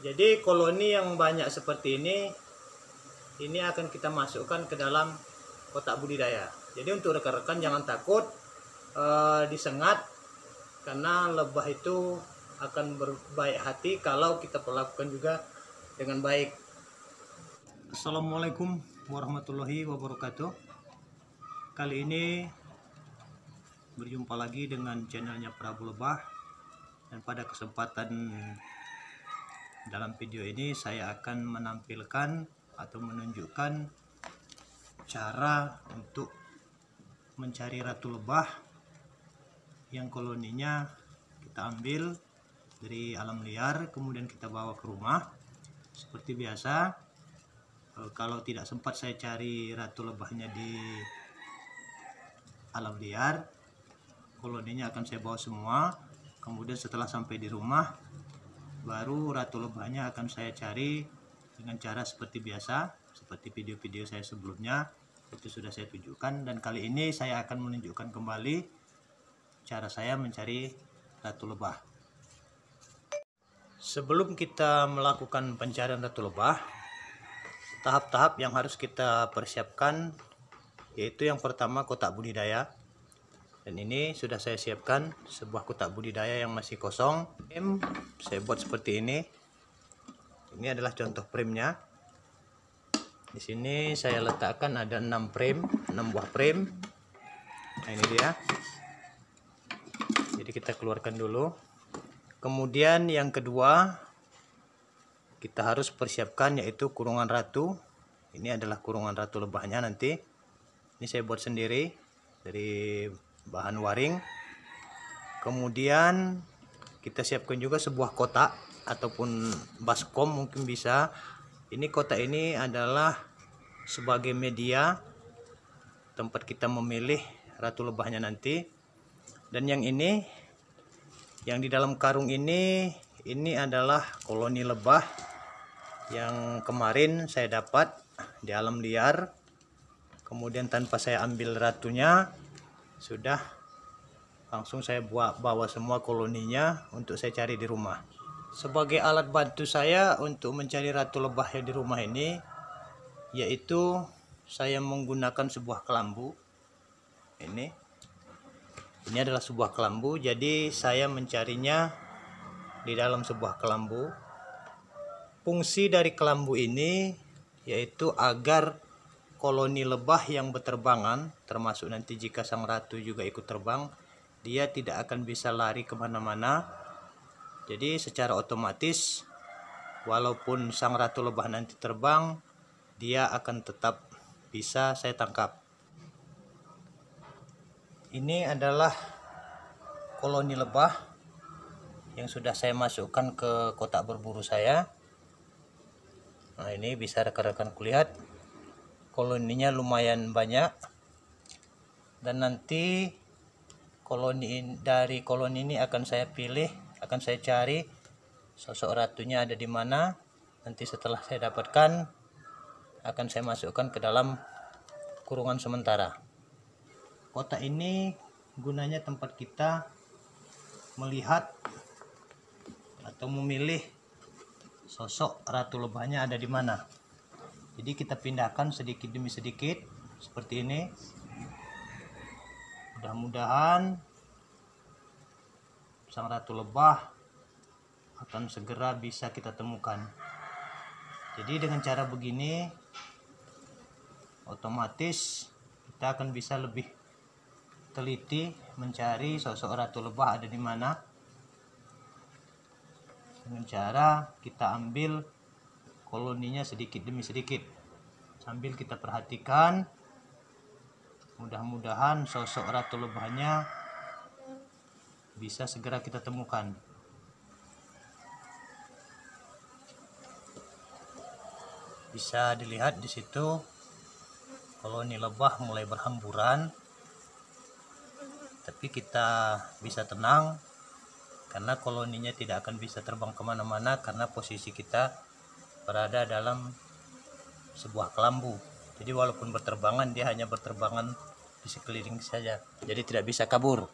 Jadi koloni yang banyak seperti ini akan kita masukkan ke dalam kotak budidaya. Jadi untuk rekan-rekan jangan takut disengat, karena lebah itu akan berbaik hati kalau kita perlakukan juga dengan baik. Assalamualaikum warahmatullahi wabarakatuh. Kali ini berjumpa lagi dengan channelnya Prabu Lebah, dan pada kesempatan dalam video ini saya akan menampilkan atau menunjukkan cara untuk mencari ratu lebah yang koloninya kita ambil dari alam liar, kemudian kita bawa ke rumah. Seperti biasa, kalau tidak sempat saya cari ratu lebahnya di alam liar, koloninya akan saya bawa semua, kemudian setelah sampai di rumah baru ratu lebahnya akan saya cari dengan cara seperti biasa, seperti video-video saya sebelumnya itu sudah saya tunjukkan. Dan kali ini saya akan menunjukkan kembali cara saya mencari ratu lebah. Sebelum kita melakukan pencarian ratu lebah, tahap-tahap yang harus kita persiapkan yaitu yang pertama kotak budidaya. Dan ini sudah saya siapkan sebuah kotak budidaya yang masih kosong. Saya buat seperti ini. Ini adalah contoh framenya. Di sini saya letakkan ada 6 frame, 6 buah frame. Nah, ini dia. Jadi kita keluarkan dulu. Kemudian yang kedua kita harus persiapkan yaitu kurungan ratu. Ini adalah kurungan ratu lebahnya nanti. Ini saya buat sendiri dari bahan waring. Kemudian kita siapkan juga sebuah kotak ataupun baskom mungkin bisa. Ini kotak ini adalah sebagai media tempat kita memilih ratu lebahnya nanti. Dan yang ini, yang di dalam karung ini adalah koloni lebah yang kemarin saya dapat di alam liar. Kemudian tanpa saya ambil ratunya, sudah langsung saya bawa semua koloninya untuk saya cari di rumah. Sebagai alat bantu saya untuk mencari ratu lebah yang di rumah ini, yaitu saya menggunakan sebuah kelambu. Ini adalah sebuah kelambu, jadi saya mencarinya di dalam sebuah kelambu. Fungsi dari kelambu ini yaitu agar koloni lebah yang berterbangan, termasuk nanti jika sang ratu juga ikut terbang, dia tidak akan bisa lari kemana-mana. Jadi secara otomatis, walaupun sang ratu lebah nanti terbang, dia akan tetap bisa saya tangkap. Ini adalah koloni lebah yang sudah saya masukkan ke kotak berburu saya. Nah, ini bisa rekan-rekan kulihat. Koloninya lumayan banyak, dan nanti dari koloni ini akan saya pilih, akan saya cari sosok ratunya ada di mana. Nanti setelah saya dapatkan, akan saya masukkan ke dalam kurungan sementara. Kotak ini gunanya tempat kita melihat atau memilih sosok ratu lebahnya ada di mana. Jadi kita pindahkan sedikit demi sedikit seperti ini. Mudah-mudahan sang ratu lebah akan segera bisa kita temukan. Jadi dengan cara begini otomatis kita akan bisa lebih teliti mencari sosok ratu lebah ada di mana. Dengan cara kita ambil koloninya sedikit demi sedikit sambil kita perhatikan, mudah-mudahan sosok ratu lebahnya bisa segera kita temukan. Bisa dilihat di situ koloni lebah mulai berhamburan, tapi kita bisa tenang karena koloninya tidak akan bisa terbang kemana-mana karena posisi kita berada dalam sebuah kelambu. Jadi walaupun berterbangan, dia hanya berterbangan di sekeliling saja, jadi tidak bisa kabur.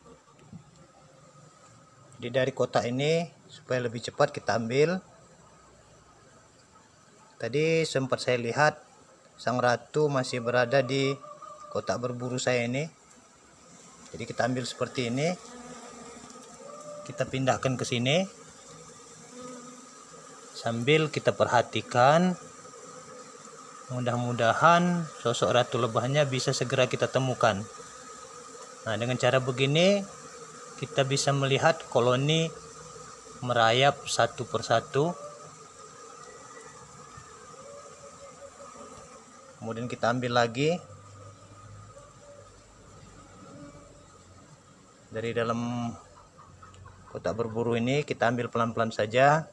Jadi dari kotak ini supaya lebih cepat kita ambil, Tadi sempat saya lihat sang ratu masih berada di kotak berburu saya ini. Jadi kita ambil seperti ini, kita pindahkan ke sini sambil kita perhatikan. Mudah-mudahan sosok ratu lebahnya bisa segera kita temukan. Nah, dengan cara begini kita bisa melihat koloni merayap satu persatu. Kemudian kita ambil lagi dari dalam kotak berburu ini, kita ambil pelan-pelan saja.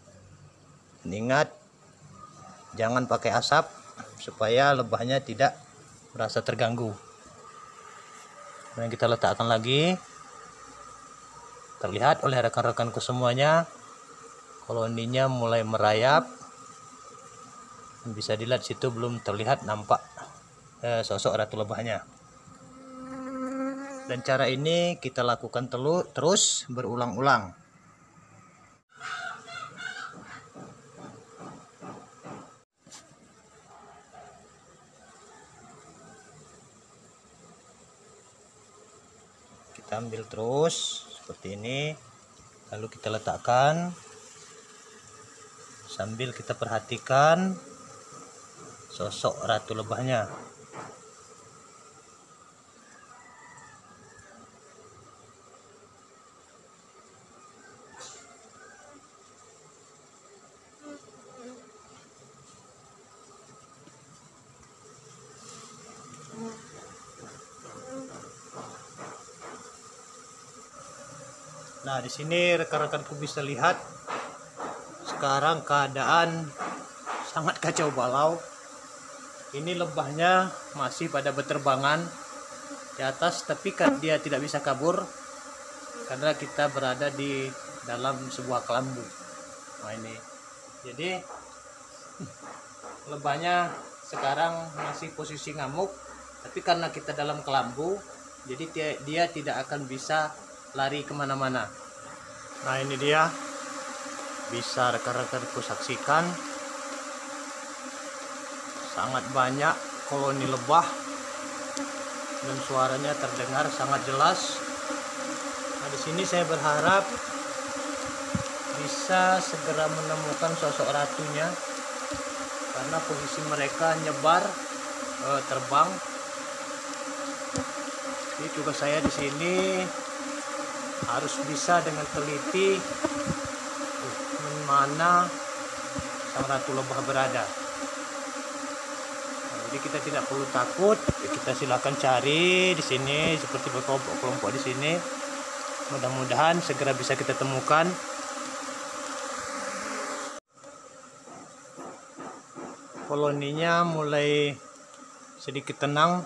Ingat, jangan pakai asap supaya lebahnya tidak merasa terganggu. Kemudian kita letakkan lagi. Terlihat oleh rekan-rekanku semuanya, koloninya mulai merayap. Bisa dilihat situ belum terlihat nampak sosok ratu lebahnya. Dan cara ini kita lakukan terus berulang-ulang. Kita ambil terus seperti ini, lalu kita letakkan sambil kita perhatikan sosok ratu lebahnya. Nah, di sini rekan-rekanku bisa lihat sekarang keadaan sangat kacau balau. Ini lebahnya masih pada berterbangan di atas, tapi kan dia tidak bisa kabur karena kita berada di dalam sebuah kelambu. Nah, ini. Jadi lebahnya sekarang masih posisi ngamuk, tapi karena kita dalam kelambu, jadi dia tidak akan bisa lari kemana-mana. Nah, ini dia. Bisa rekan-rekanku saksikan, sangat banyak koloni lebah dan suaranya terdengar sangat jelas. Nah, di sini saya berharap bisa segera menemukan sosok ratunya karena posisi mereka nyebar terbang. Jadi juga saya di sini harus bisa dengan teliti mana sang ratu lebah berada. Jadi kita tidak perlu takut, kita silakan cari di sini seperti berkelompok-kelompok di sini. Mudah-mudahan segera bisa kita temukan. Koloninya mulai sedikit tenang,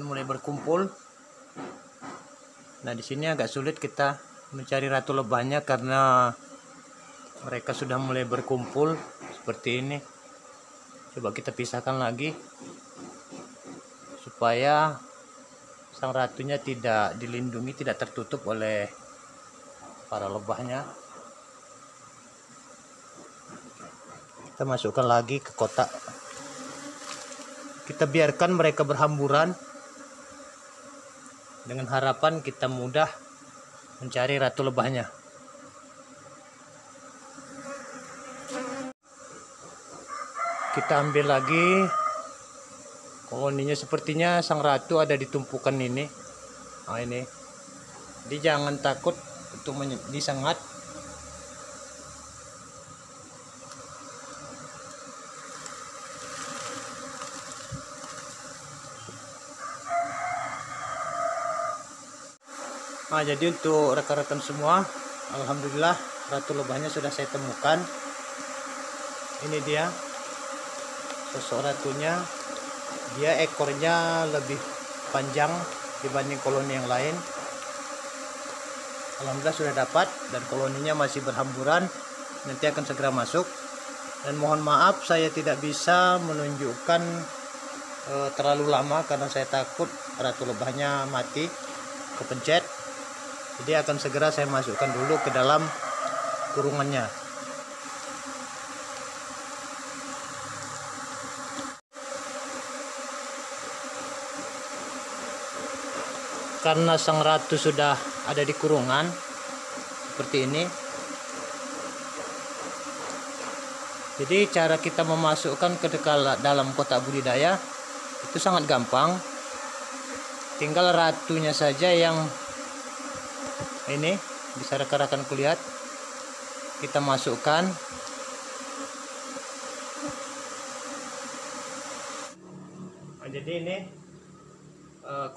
mulai berkumpul. Nah, di sini agak sulit kita mencari ratu lebahnya karena mereka sudah mulai berkumpul seperti ini. Coba kita pisahkan lagi supaya sang ratunya tidak dilindungi, tidak tertutup oleh para lebahnya. Kita masukkan lagi ke kotak. Kita biarkan mereka berhamburan dengan harapan kita mudah mencari ratu lebahnya. Kita ambil lagi koloninya. Sepertinya sang ratu ada di tumpukan ini. Nah, ini. Jadi jangan takut untuk disengat. Nah, jadi untuk rekan-rekan semua, alhamdulillah ratu lebahnya sudah saya temukan. Ini dia sosok ratunya. Dia ekornya lebih panjang dibanding koloni yang lain. Alhamdulillah sudah dapat dan koloninya masih berhamburan. Nanti akan segera masuk. Dan mohon maaf saya tidak bisa menunjukkan terlalu lama karena saya takut ratu lebahnya mati kepencet. Jadi akan segera saya masukkan dulu ke dalam kurungannya. karena sang ratu sudah ada di kurungan seperti ini. Jadi cara kita memasukkan ke dalam kotak budidaya itu sangat gampang, tinggal ratunya saja yang ini bisa rekan-rekan kulihat, kita masukkan. Nah, jadi ini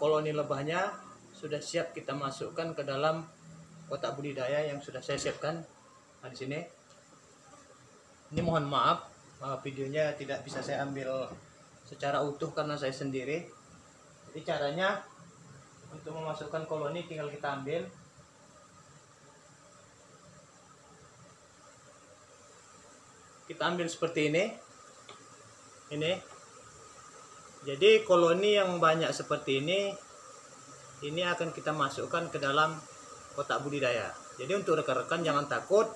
koloni lebahnya sudah siap kita masukkan ke dalam kotak budidaya yang sudah saya siapkan. Nah, di sini. Ini mohon maaf videonya tidak bisa saya ambil secara utuh karena saya sendiri. Jadi caranya untuk memasukkan koloni tinggal kita ambil. Kita ambil seperti ini. Ini. Jadi koloni yang banyak seperti ini akan kita masukkan ke dalam kotak budidaya. Jadi untuk rekan-rekan jangan takut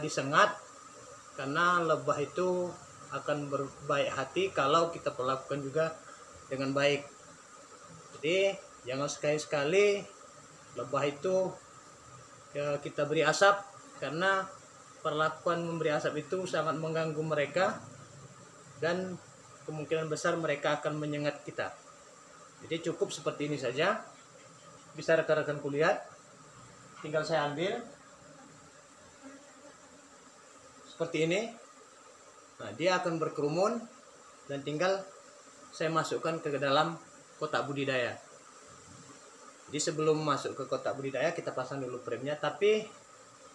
disengat, karena lebah itu akan berbaik hati kalau kita perlakukan juga dengan baik. Jadi jangan sekali-sekali lebah itu kita beri asap, karena perlakuan memberi asap itu sangat mengganggu mereka dan kemungkinan besar mereka akan menyengat kita. Jadi cukup seperti ini saja, bisa rekan-rekan kulihat, tinggal saya ambil seperti ini. Nah, dia akan berkerumun dan tinggal saya masukkan ke dalam kotak budidaya. Jadi sebelum masuk ke kotak budidaya kita pasang dulu frame-nya, tapi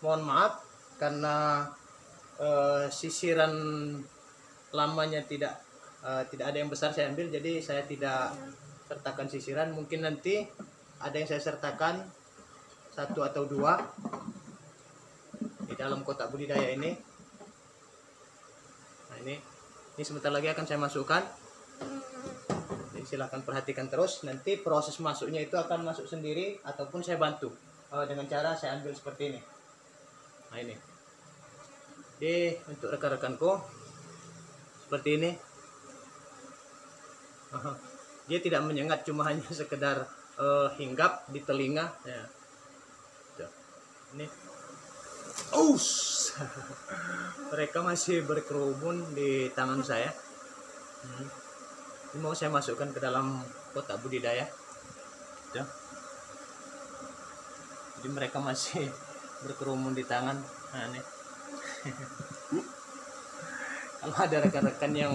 mohon maaf karena sisiran lamanya tidak ada yang besar saya ambil, jadi saya tidak sertakan sisiran. Mungkin nanti ada yang saya sertakan satu atau dua di dalam kotak budidaya ini. Nah, ini sebentar lagi akan saya masukkan, jadi silahkan perhatikan terus. Nanti proses masuknya itu akan masuk sendiri ataupun saya bantu dengan cara saya ambil seperti ini. Nah, ini jadi untuk rekan-rekanku seperti ini. Dia tidak menyengat, cuma hanya sekedar hinggap di telinga. Ya. Ini, mereka masih berkerumun di tangan saya. Ini mau saya masukkan ke dalam kotak budidaya. Ya. Jadi mereka masih berkerumun di tangan. Nah, ini. Kalau ada rekan-rekan yang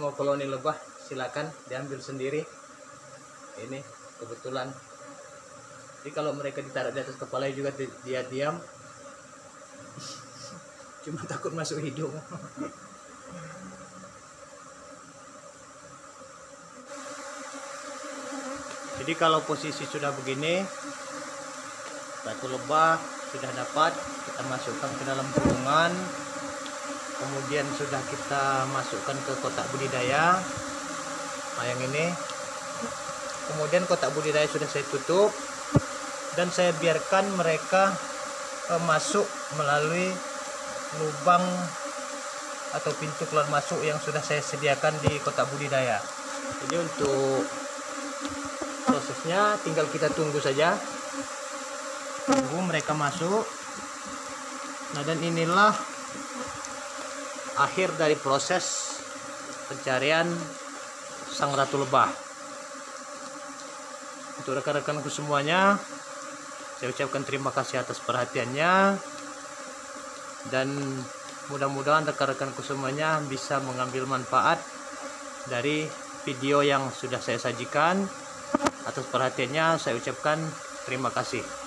mau koloni lebah, silakan diambil sendiri. Ini kebetulan, jadi kalau mereka ditaruh di atas kepala juga dia diam, cuma takut masuk hidung. Jadi kalau posisi sudah begini, satu lebah sudah dapat kita masukkan ke dalam kurungan, kemudian sudah kita masukkan ke kotak budidaya. Nah, yang ini, kemudian kotak budidaya sudah saya tutup dan saya biarkan mereka masuk melalui lubang atau pintu keluar masuk yang sudah saya sediakan di kotak budidaya. Jadi untuk prosesnya tinggal kita tunggu saja, tunggu mereka masuk. Nah, dan inilah akhir dari proses pencarian sang ratu lebah. Untuk rekan-rekanku semuanya, saya ucapkan terima kasih atas perhatiannya dan mudah-mudahan rekan-rekanku semuanya bisa mengambil manfaat dari video yang sudah saya sajikan. Atas perhatiannya saya ucapkan terima kasih.